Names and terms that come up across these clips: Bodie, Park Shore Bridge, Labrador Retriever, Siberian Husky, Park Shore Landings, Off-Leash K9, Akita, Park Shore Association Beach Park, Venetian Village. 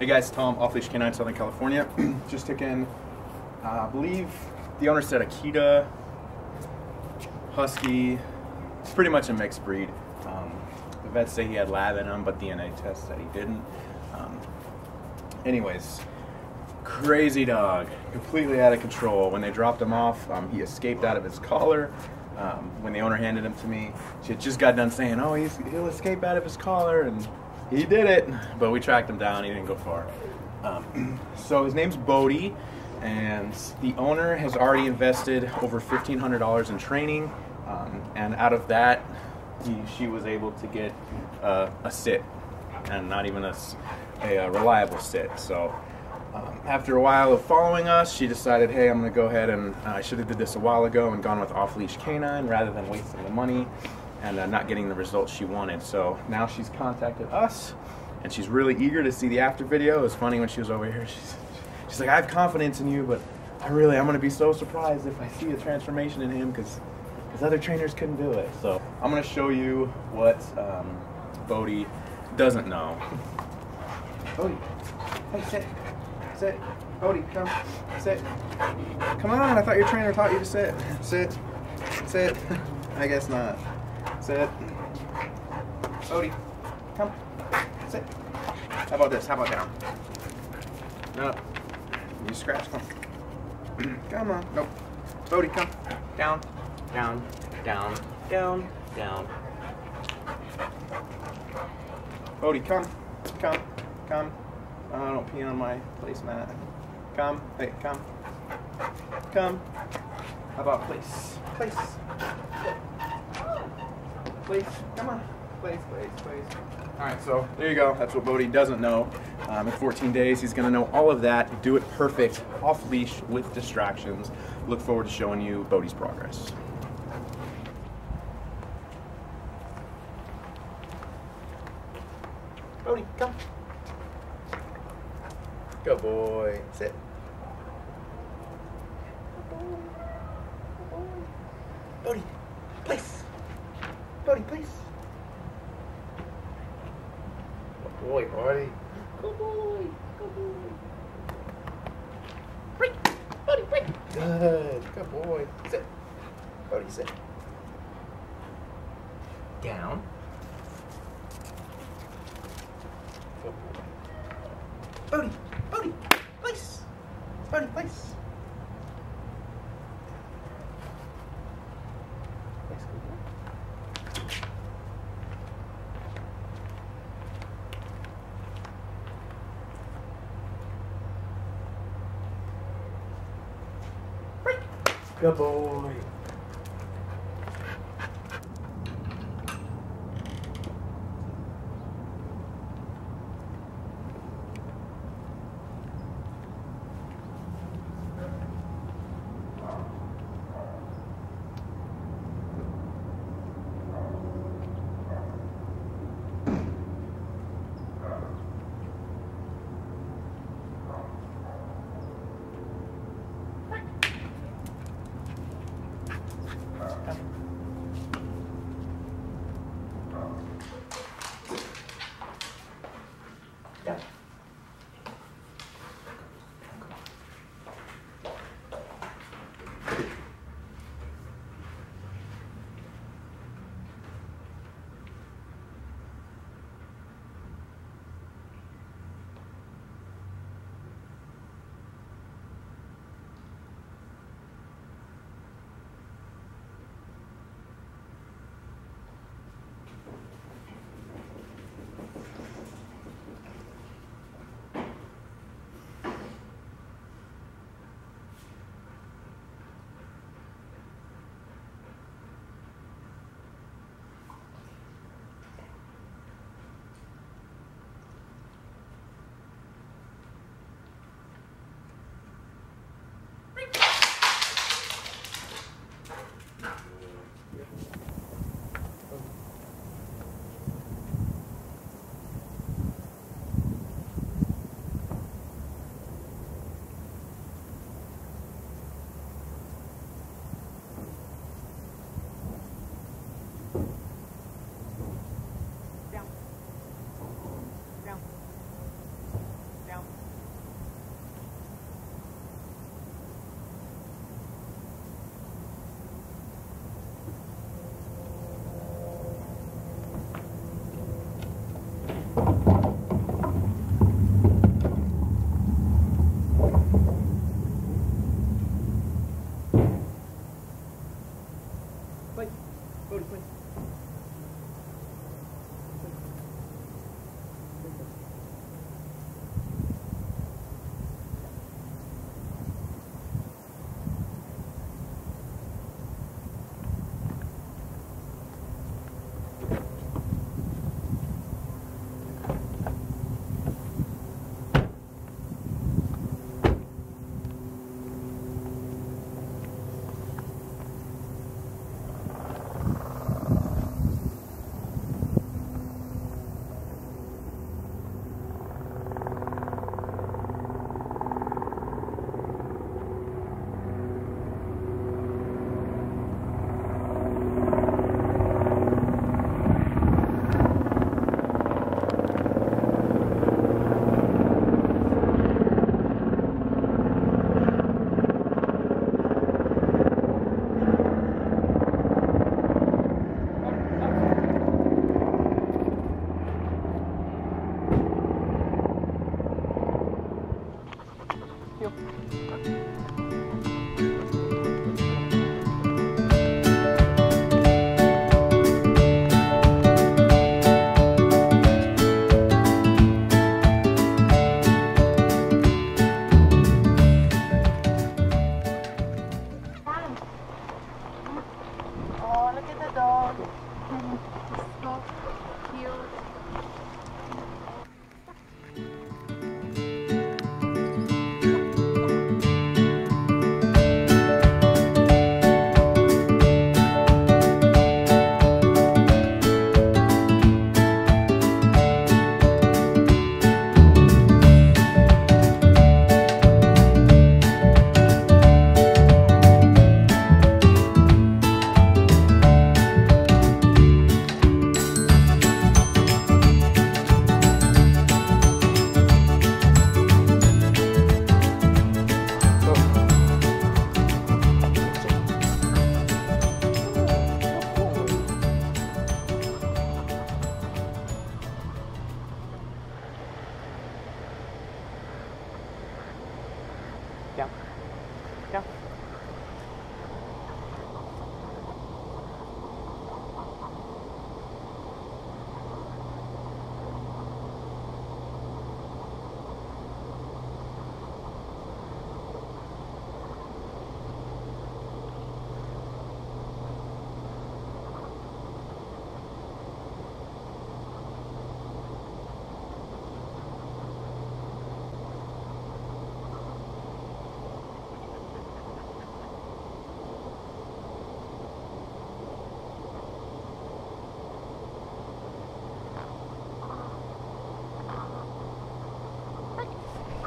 Hey guys, Tom, Off-Leash K9, Southern California. Just took in, I believe the owner said Akita, Husky. It's pretty much a mixed breed. The vets say he had lab in him, but DNA tests said he didn't. Anyways, crazy dog, completely out of control. When they dropped him off, he escaped out of his collar. When the owner handed him to me, she had just got done saying, oh, he'll escape out of his collar, and he did it, but we tracked him down. He didn't go far. So his name's Bodie, and the owner has already invested over $1,500 in training, and out of that, she was able to get a sit, and not even a reliable sit. So after a while of following us, she decided, hey, I'm going to go ahead and I should have did this a while ago and gone with Off-Leash K9 rather than wasting the money and not getting the results she wanted. So now she's contacted us, and she's really eager to see the after video. It was funny when she was over here. She's like, I have confidence in you, but I'm going to be so surprised if I see a transformation in him because other trainers couldn't do it. So I'm going to show you what Bodie doesn't know. Bodie, hey, sit. Sit. Bodie, come. Sit. Come on, I thought your trainer taught you to sit. Sit. Sit. I guess not. Sit. Bodie, come. Sit. How about this? How about down? No. You scratch. Come. Come on. Nope. Bodie, come. Down. Down. Down. Down. Down. Bodie, come. Come. Come. I don't pee on my placemat. Come. Hey, come. Come. How about place? Place. Place. Come on. Place, place, place. All right, so there you go. That's what Bodie doesn't know. In 14 days, he's going to know all of that. Do it perfect, off-leash, with distractions. Look forward to showing you Bodie's progress. Bodie, come. Good boy. Sit. Good boy. Good boy. Bodie, place. Bodie, place. Good boy, Bodie. Good boy. Good boy. Break. Bodie, break. Good. Good boy. Sit. Bodie, sit. Down. Good boy. Bodie. Bodie, place. Bodie, place. Place, good boy. Break. Good boy.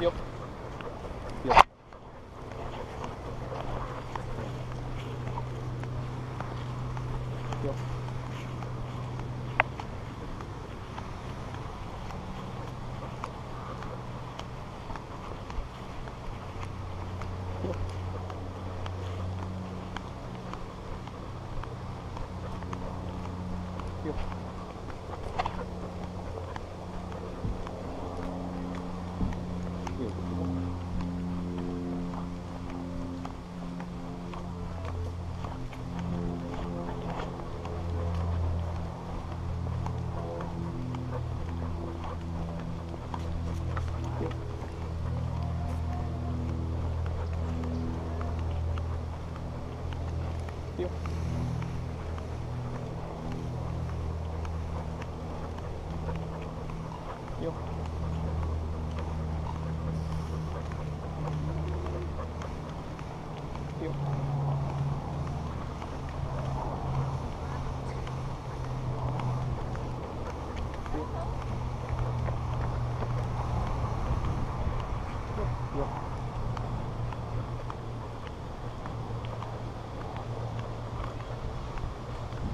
Yep. Yep. Yep. Yep. Yep. Yep. Yep. Yep.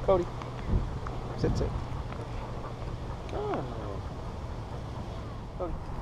Bodie, sit. Oh. Bodie.